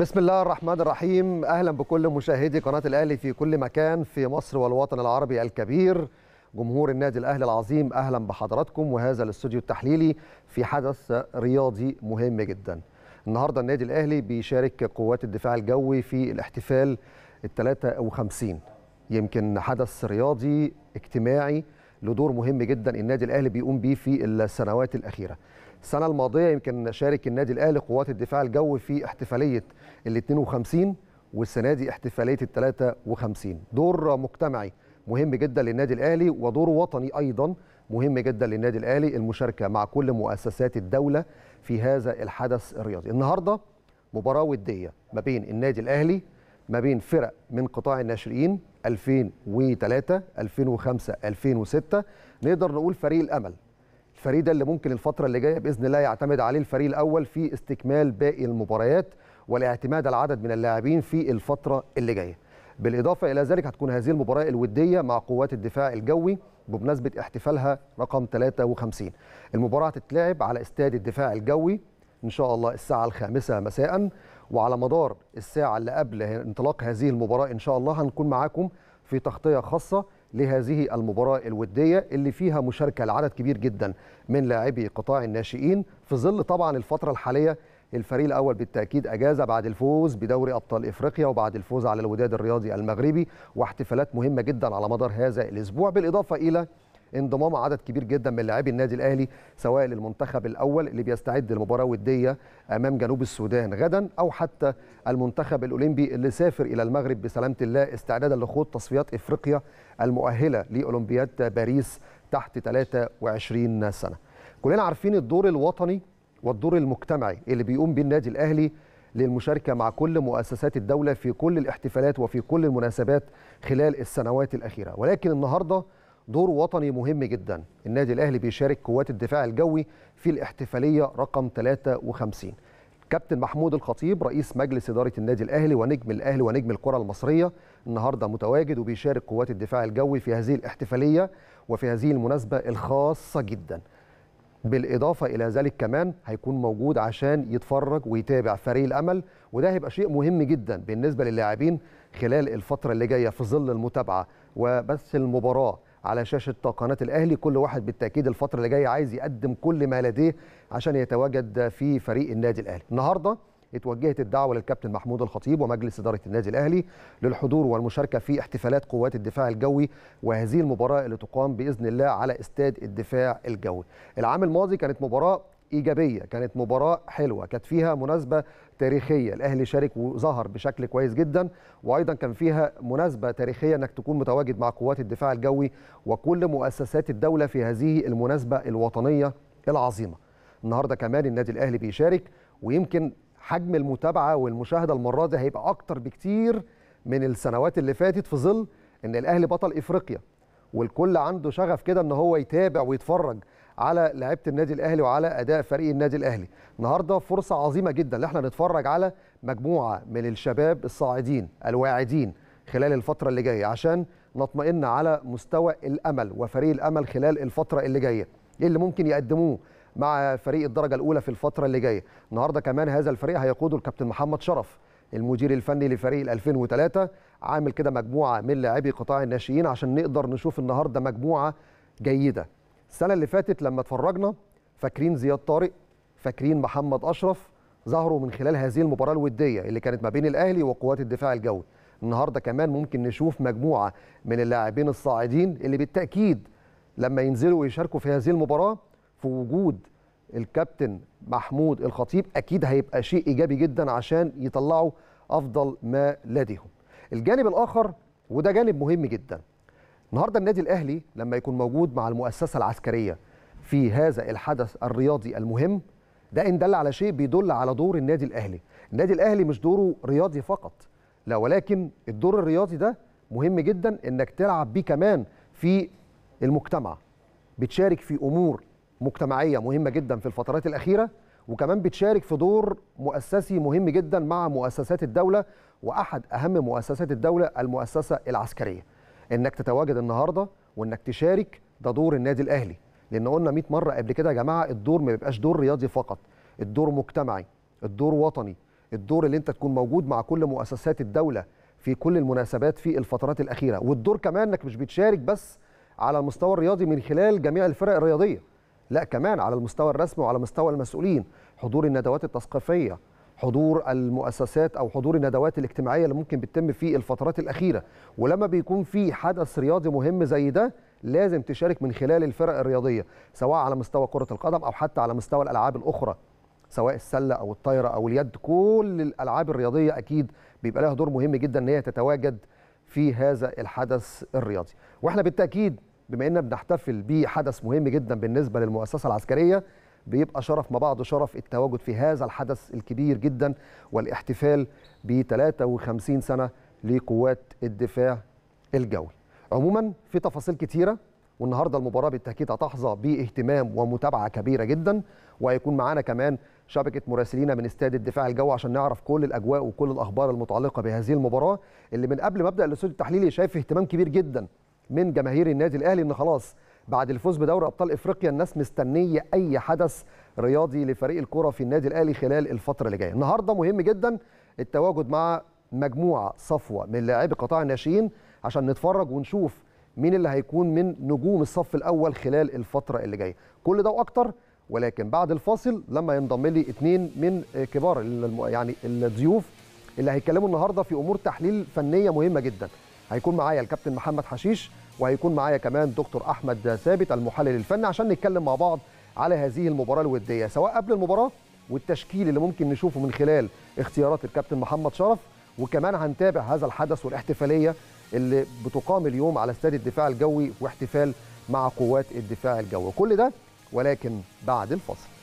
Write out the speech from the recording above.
بسم الله الرحمن الرحيم. أهلا بكل مشاهدي قناة الأهلي في كل مكان في مصر والوطن العربي الكبير. جمهور النادي الأهلي العظيم أهلا بحضراتكم وهذا الاستوديو التحليلي في حدث رياضي مهم جدا. النهاردة النادي الأهلي بيشارك قوات الدفاع الجوي في الاحتفال ال53، يمكن حدث رياضي اجتماعي له دور مهم جدا النادي الأهلي بيقوم بيه في السنوات الأخيرة. السنة الماضية يمكن شارك النادي الأهلي قوات الدفاع الجوي في احتفالية ال52 والسنة دي احتفالية ال53. دور مجتمعي مهم جدا للنادي الأهلي ودور وطني أيضا مهم جدا للنادي الأهلي، المشاركة مع كل مؤسسات الدولة في هذا الحدث الرياضي. النهاردة مباراة ودية ما بين النادي الأهلي ما بين فرق من قطاع الناشئين 2003 2005 2006، نقدر نقول فريق الأمل، الفريق ده اللي ممكن الفترة اللي جاية بإذن الله يعتمد عليه الفريق الأول في استكمال باقي المباريات والاعتماد على عدد من اللاعبين في الفترة اللي جاية. بالإضافة إلى ذلك هتكون هذه المباراة الودية مع قوات الدفاع الجوي بمناسبة احتفالها رقم 53. المباراة هتتلعب على استاد الدفاع الجوي إن شاء الله الساعة 5 مساء، وعلى مدار الساعة اللي قبل انطلاق هذه المباراة إن شاء الله هنكون معاكم في تغطية خاصة لهذه المباراة الودية اللي فيها مشاركة لعدد كبير جدا من لاعبي قطاع الناشئين، في ظل طبعا الفترة الحالية الفريق الأول بالتأكيد أجازة بعد الفوز بدوري أبطال إفريقيا وبعد الفوز على الوداد الرياضي المغربي واحتفالات مهمة جدا على مدار هذا الأسبوع، بالإضافة إلى انضمام عدد كبير جدا من لاعبي النادي الأهلي سواء للمنتخب الأول اللي بيستعد لمباراة ودية أمام جنوب السودان غدا، أو حتى المنتخب الأولمبي اللي سافر إلى المغرب بسلامة الله استعدادا لخوض تصفيات إفريقيا المؤهلة لأولمبياد باريس تحت 23 سنة. كلنا عارفين الدور الوطني والدور المجتمعي اللي بيقوم بيه النادي الأهلي للمشاركة مع كل مؤسسات الدولة في كل الاحتفالات وفي كل المناسبات خلال السنوات الأخيرة، ولكن النهاردة دور وطني مهم جدا. النادي الأهلي بيشارك قوات الدفاع الجوي في الاحتفالية رقم 53. كابتن محمود الخطيب رئيس مجلس إدارة النادي الأهلي ونجم الأهلي ونجم الكرة المصرية النهاردة متواجد وبيشارك قوات الدفاع الجوي في هذه الاحتفالية وفي هذه المناسبة الخاصة جدا. بالإضافة إلى ذلك كمان هيكون موجود عشان يتفرج ويتابع فريق الأمل، وده هيبقى شيء مهم جدا بالنسبة للاعبين خلال الفترة اللي جاية في ظل المتابعة وبث المباراة على شاشة قناة الأهلي. كل واحد بالتأكيد الفترة اللي جاية عايز يقدم كل ما لديه عشان يتواجد في فريق النادي الأهلي. النهاردة اتوجهت الدعوة للكابتن محمود الخطيب ومجلس إدارة النادي الأهلي للحضور والمشاركة في احتفالات قوات الدفاع الجوي وهذه المباراة اللي تقام بإذن الله على استاد الدفاع الجوي. العام الماضي كانت مباراة إيجابية، كانت مباراة حلوة، كانت فيها مناسبة تاريخية، الأهلي شارك وظهر بشكل كويس جدا، وأيضا كان فيها مناسبة تاريخية أنك تكون متواجد مع قوات الدفاع الجوي وكل مؤسسات الدولة في هذه المناسبة الوطنية العظيمة. النهاردة كمان النادي الأهلي بيشارك، ويمكن حجم المتابعة والمشاهدة المرة دي هيبقى أكتر بكتير من السنوات اللي فاتت، في ظل أن الأهلي بطل إفريقيا والكل عنده شغف كده أن هو يتابع ويتفرج على لعيبه النادي الاهلي وعلى اداء فريق النادي الاهلي. النهارده فرصه عظيمه جدا ان احنا نتفرج على مجموعه من الشباب الصاعدين الواعدين خلال الفتره اللي جايه عشان نطمئن على مستوى الامل وفريق الامل خلال الفتره اللي جايه، ايه اللي ممكن يقدموه مع فريق الدرجه الاولى في الفتره اللي جايه. النهارده كمان هذا الفريق هيقوده الكابتن محمد شرف المدير الفني لفريق 2003، عامل كده مجموعه من لاعبي قطاع الناشئين عشان نقدر نشوف النهارده مجموعه جيده. السنة اللي فاتت لما اتفرجنا فاكرين زياد طارق، فاكرين محمد أشرف، ظهروا من خلال هذه المباراة الودية اللي كانت ما بين الأهلي وقوات الدفاع الجوي. النهاردة كمان ممكن نشوف مجموعة من اللاعبين الصاعدين اللي بالتأكيد لما ينزلوا ويشاركوا في هذه المباراة في وجود الكابتن محمود الخطيب أكيد هيبقى شيء إيجابي جدا عشان يطلعوا أفضل ما لديهم. الجانب الآخر وده جانب مهم جدا، النهارده النادي الأهلي لما يكون موجود مع المؤسسة العسكرية في هذا الحدث الرياضي المهم، ده إن دل على شيء بيدل على دور النادي الأهلي. النادي الأهلي مش دوره رياضي فقط، لا، ولكن الدور الرياضي ده مهم جدا إنك تلعب بيه كمان في المجتمع. بتشارك في أمور مجتمعية مهمة جدا في الفترات الأخيرة، وكمان بتشارك في دور مؤسسي مهم جدا مع مؤسسات الدولة، وأحد أهم مؤسسات الدولة المؤسسة العسكرية. انك تتواجد النهارده وانك تشارك ده دور النادي الاهلي، لان قلنا 100 مره قبل كده يا جماعه الدور ما بيبقاش دور رياضي فقط، الدور مجتمعي، الدور وطني، الدور اللي انت تكون موجود مع كل مؤسسات الدولة في كل المناسبات في الفترات الأخيرة، والدور كمان انك مش بتشارك بس على المستوى الرياضي من خلال جميع الفرق الرياضية، لا كمان على المستوى الرسمي وعلى مستوى المسؤولين، حضور الندوات التثقيفية، حضور المؤسسات أو حضور الندوات الاجتماعية اللي ممكن بتتم في الفترات الأخيرة. ولما بيكون في حدث رياضي مهم زي ده لازم تشارك من خلال الفرق الرياضية، سواء على مستوى كرة القدم أو حتى على مستوى الألعاب الأخرى، سواء السلة أو الطايرة أو اليد. كل الألعاب الرياضية أكيد بيبقى لها دور مهم جدا إن هي تتواجد في هذا الحدث الرياضي. وإحنا بالتأكيد بما إننا بنحتفل بحدث مهم جدا بالنسبة للمؤسسة العسكرية، بيبقى شرف ما بعد شرف التواجد في هذا الحدث الكبير جدا والاحتفال ب 53 سنة لقوات الدفاع الجوي. عموما في تفاصيل كتيرة، والنهارده المباراة بالتأكيد هتحظى باهتمام ومتابعة كبيرة جدا، وهيكون معانا كمان شبكة مراسلينا من استاد الدفاع الجوي عشان نعرف كل الأجواء وكل الأخبار المتعلقة بهذه المباراة اللي من قبل مبدأ الاستوديو التحليلي شايف اهتمام كبير جدا من جماهير النادي الأهلي، إن خلاص بعد الفوز بدوري ابطال افريقيا الناس مستنيه اي حدث رياضي لفريق الكره في النادي الاهلي خلال الفتره اللي جايه. النهارده مهم جدا التواجد مع مجموعه صفوه من لاعبي قطاع الناشئين عشان نتفرج ونشوف مين اللي هيكون من نجوم الصف الاول خلال الفتره اللي جايه. كل ده واكتر، ولكن بعد الفاصل لما ينضم لي اثنين من كبار يعني الضيوف اللي هيتكلموا النهارده في امور تحليل فنيه مهمه جدا. هيكون معايا الكابتن محمد حشيش، وهيكون معايا كمان دكتور أحمد ثابت المحلل الفني عشان نتكلم مع بعض على هذه المباراة الودية، سواء قبل المباراة والتشكيل اللي ممكن نشوفه من خلال اختيارات الكابتن محمد شرف، وكمان هنتابع هذا الحدث والاحتفالية اللي بتقام اليوم على استاد الدفاع الجوي واحتفال مع قوات الدفاع الجوي. كل ده ولكن بعد الفاصل.